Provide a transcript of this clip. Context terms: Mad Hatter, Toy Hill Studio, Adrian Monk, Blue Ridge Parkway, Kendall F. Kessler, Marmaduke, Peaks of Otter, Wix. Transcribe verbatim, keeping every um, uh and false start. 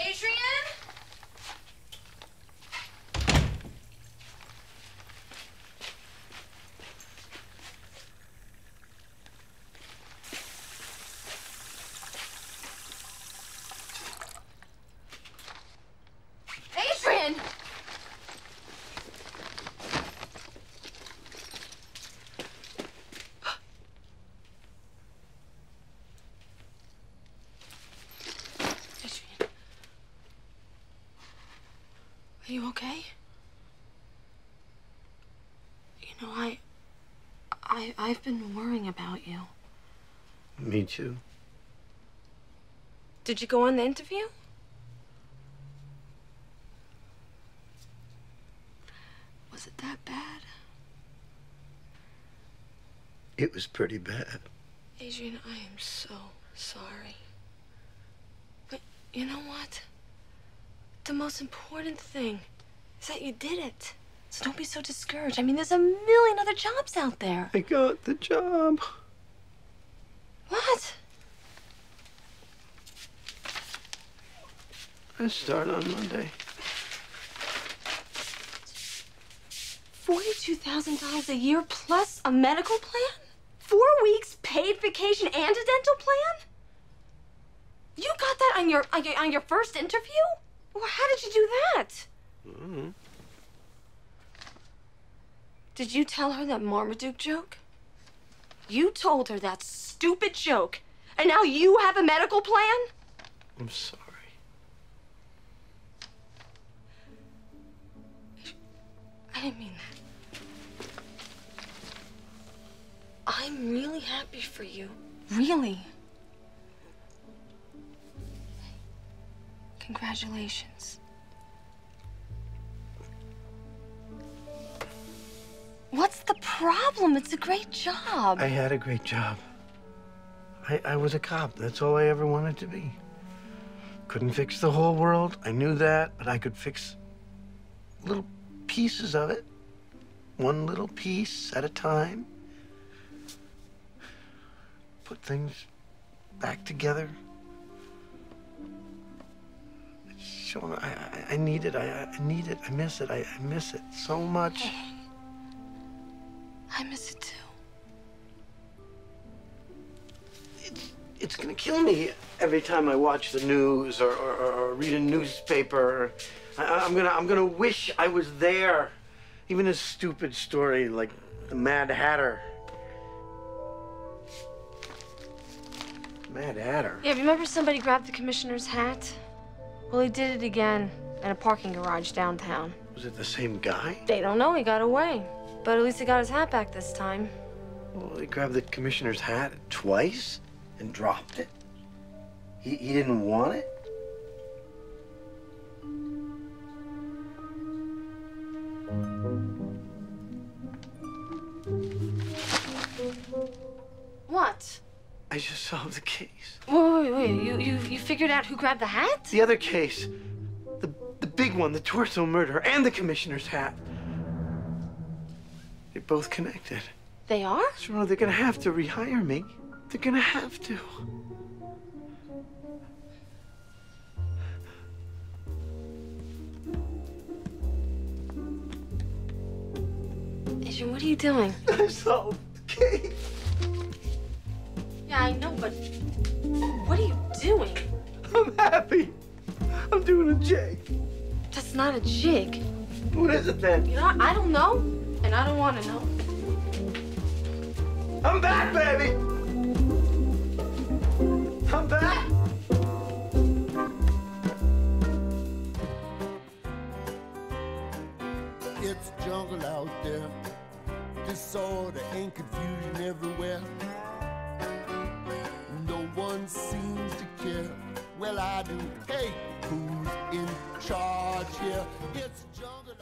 Adrian? Adrian! Are you okay? You know, I, I, I've been worrying about you. Me too. Did you go on the interview? Was it that bad? It was pretty bad. Adrian, I am so sorry. But you know what? The most important thing is that you did it. So don't be so discouraged. I mean, there's a million other jobs out there. I got the job. What? I start on Monday. forty-two thousand dollars a year plus a medical plan? Four weeks paid vacation and a dental plan? You got that on your, on your, on your first interview? Well, how did you do that? Mm-hmm. Did you tell her that Marmaduke joke? You told her that stupid joke, and now you have a medical plan? I'm sorry. I didn't mean that. I'm really happy for you. Really? Congratulations. What's the problem? It's a great job. I had a great job. I, I was a cop. That's all I ever wanted to be. Couldn't fix the whole world. I knew that, but I could fix little pieces of it. One little piece at a time. Put things back together. Sean, I, I, I need it. I, I need it. I miss it. I, I miss it so much. Hey, I miss it too. It's, it's gonna kill me every time I watch the news or, or, or read a newspaper. I, I'm gonna I'm gonna wish I was there. Even a stupid story like the Mad Hatter. Mad Hatter. Yeah, remember somebody grabbed the commissioner's hat? Well, he did it again in a parking garage downtown. Was it the same guy? They don't know. He got away. But at least he got his hat back this time. Well, he grabbed the commissioner's hat twice and dropped it. He, he didn't want it. What? I just solved the case. Wait, wait, wait. You, you, you figured out who grabbed the hat? The other case. The, the big one, the torso murder, and the commissioner's hat. They're both connected. They are? So they're gonna have to rehire me. They're gonna have to. Adrian, what are you doing? I solved the case. Yeah, I know, but what are you doing? I'm happy. I'm doing a jig. That's not a jig. What is it then? You know, I don't know, and I don't want to know. I'm back, baby. I'm back. It's a jungle out there. Disorder and confusion everywhere. Seems to care. Well, I do. Hey, who's in charge here? It's jungle.